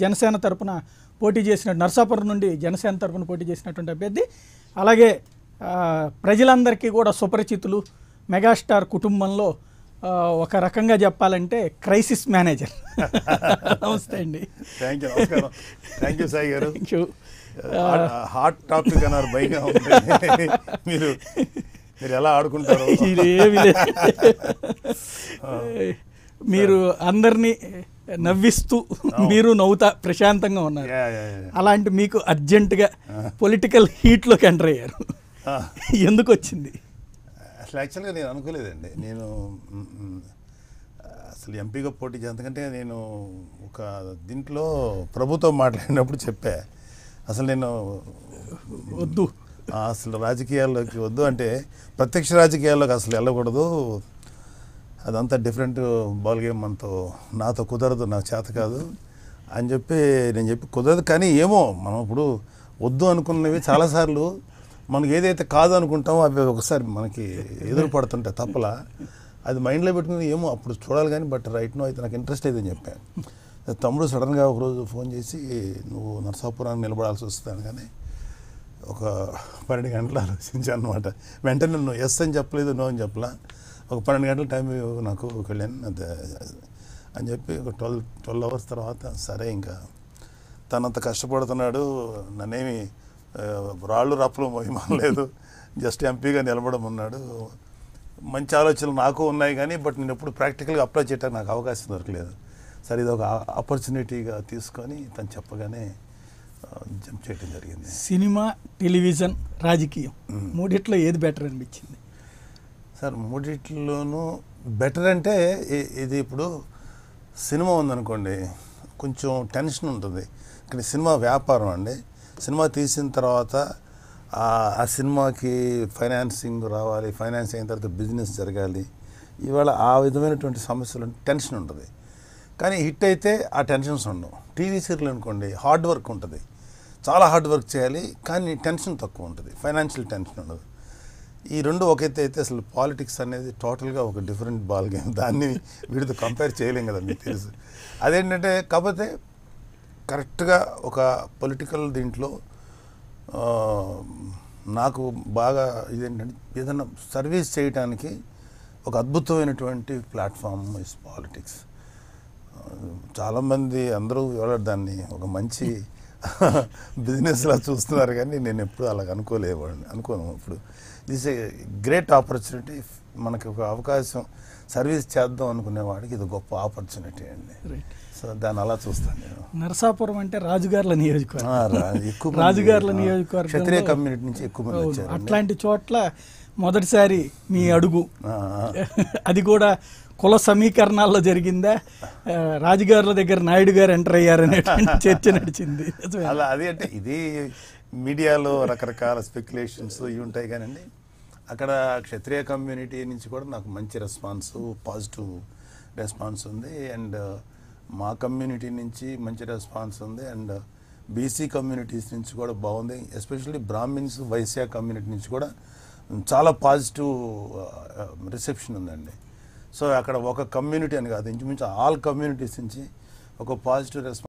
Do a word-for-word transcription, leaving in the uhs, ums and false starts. జనసేన తరపున పోటీ చేసిన నర్సాపురం నుండి జనసేన తరపున పోటీ చేసినటువంటి అభ్యర్థి అలాగే ప్రజలందరికీ కూడా సుపరిచితులు మెగాస్టార్ కుటుంబంలో ఒక రకంగా చెప్పాలంటే క్రైసిస్ మేనేజర్. నమస్తే అండి. Thank you. నమస్కారం. థ్యాంక్ యూ సాయి గారు. Thank you. హాట్ టాపిక్ అన్నారు. భయంగా ఉంటుంది. మీరు మీరు ఎలా ఆడుకుంటారు? మీరు అందరినీ నవ్విస్తూ మీరు నవ్వుతా ప్రశాంతంగా ఉన్నారు. అలాంటి మీకు అర్జెంటుగా పొలిటికల్ హీట్లోకి ఎంటర్ అయ్యారు. ఎందుకు వచ్చింది? అసలు యాక్చువల్గా నేను అనుకోలేదండి. నేను అసలు ఎంపీగా పోటీ చేసి, ఎందుకంటే నేను ఒక దీంట్లో ప్రభుతో మాట్లాడినప్పుడు చెప్పా, అసలు నేను వద్దు, అసలు రాజకీయాల్లోకి వద్దు, అంటే ప్రత్యక్ష రాజకీయాల్లోకి అసలు వెళ్ళకూడదు, అదంతా డిఫరెంట్ బాల్ గేమ్, మనతో నాతో కుదరదు, నాకు చేత కాదు అని చెప్పి నేను చెప్పి కుదరదు. కానీ ఏమో మనం ఇప్పుడు వద్దు అనుకున్నవి చాలాసార్లు మనకు ఏదైతే కాదు అనుకుంటామో అవి ఒకసారి మనకి ఎదురు పడుతుంటాయి తప్పలా. అది మైండ్లో పెట్టుకుని ఏమో అప్పుడు చూడాలి కానీ బట్ రైట్ నో అయితే నాకు ఇంట్రెస్ట్ లేదని చెప్పాను. తమ్ముడు సడన్గా ఒకరోజు ఫోన్ చేసి, నువ్వు నర్సాపురానికి నిలబడాల్సి వస్తాను. కానీ ఒక పన్నెండు గంటలు ఆలోచించాను అనమాట. వెంటనే నువ్వు ఎస్ అని చెప్పలేదు, నో అని చెప్పలా. ఒక పన్నెండు గంటల టైం నాకు వెళ్ళాను అని చెప్పి ఒక ట్వెల్వ్ ట్వెల్వ్ అవర్స్ తర్వాత సరే, ఇంకా తనంత కష్టపడుతున్నాడు, నన్నేమి రాళ్ళు రప్పలు మహిమలేదు, జస్ట్ ఎంపీగా నిలబడమన్నాడు. మంచి ఆలోచనలు నాకు ఉన్నాయి కానీ బట్ నేను ఎప్పుడు ప్రాక్టికల్గా అప్లై చేయడానికి నాకు అవకాశం దొరకలేదు. సరే, ఇది ఒక ఆపర్చునిటీగా తీసుకొని తను చెప్పగానే జంప్ చేయడం జరిగింది. సినిమా, టెలివిజన్, రాజకీయం మూడిట్లో ఏది బెటర్ అనిపించింది సార్? మూడిట్లోనూ బెటర్ అంటే, ఇది ఇప్పుడు సినిమా ఉందనుకోండి, కొంచెం టెన్షన్ ఉంటుంది. కానీ సినిమా వ్యాపారం అండి, సినిమా తీసిన తర్వాత ఆ సినిమాకి ఫైనాన్సింగ్ రావాలి, ఫైనాన్స్ అయిన తర్వాత బిజినెస్ జరగాలి, ఇవాళ ఆ విధమైనటువంటి సమస్యలు, టెన్షన్ ఉంటుంది. కానీ హిట్ అయితే ఆ టెన్షన్స్ ఉండవు. టీవీ సీరియల్ అనుకోండి, హార్డ్ వర్క్ ఉంటుంది, చాలా హార్డ్ వర్క్ చేయాలి, కానీ టెన్షన్ తక్కువ ఉంటుంది, ఫైనాన్షియల్ టెన్షన్ ఉండదు. ఈ రెండు ఒకైతే అయితే అసలు పాలిటిక్స్ అనేది టోటల్గా ఒక డిఫరెంట్ బాల్ గేమ్, దాన్ని వీటితో కంపేర్ చేయలేం కదా మీకు తెలుసు. అదేంటంటే, కాకపోతే కరెక్ట్గా ఒక పొలిటికల్ దీంట్లో నాకు బాగా ఇదేంటంటే, ఏదైనా సర్వీస్ చేయడానికి ఒక అద్భుతమైనటువంటి ప్లాట్ఫామ్ ఇస్ పాలిటిక్స్. చాలామంది అందరూ ఎవరు దాన్ని ఒక మంచి బిజినెస్లా చూస్తున్నారు కానీ నేను ఎప్పుడు అలాగ అనుకోలేవాడిని, అనుకోను. ఇప్పుడు దిస్ ఏ గ్రేట్ ఆపర్చునిటీ, మనకి ఒక అవకాశం, సర్వీస్ చేద్దాం అనుకునేవాడికి ఇది గొప్ప ఆపర్చునిటీ అండి. సో దాన్ని అలా చూస్తాను నేను. నరసాపురం అంటే రాజుగార్ల నియోజకవర్గం, ఎక్కువ రాజుగార్ల నియోజకవర్గం, క్షత్రియ కమ్యూనిటీ నుంచి ఎక్కువ మంది వచ్చారు. అట్లాంటి చోట్ల మొదటిసారి మీ అడుగు, అది కూడా కుల సమీకరణాల్లో జరిగిందా? రాజుగారుల దగ్గర నాయుడు గారు ఎంటర్ అయ్యారనే చర్చ నడిచింది. అలా అది అంటే ఇది మీడియాలో రకరకాల స్పెక్యులేషన్స్ ఇవి ఉంటాయి కానండి. అక్కడ క్షత్రియ కమ్యూనిటీ నుంచి కూడా నాకు మంచి రెస్పాన్స్, పాజిటివ్ రెస్పాన్స్ ఉంది. అండ్ మా కమ్యూనిటీ నుంచి మంచి రెస్పాన్స్ ఉంది. అండ్ బీసీ కమ్యూనిటీస్ నుంచి కూడా బాగుంది. ఎస్పెషల్లీ బ్రాహ్మిన్స్, వైశ్య కమ్యూనిటీ నుంచి కూడా చాలా పాజిటివ్ రిసెప్షన్ ఉందండి. సో అక్కడ ఒక కమ్యూనిటీ అని కాదు, ఇంచుమించు ఆల్ కమ్యూనిటీస్ నుంచి ఒక పాజిటివ్ రెస్పాన్స్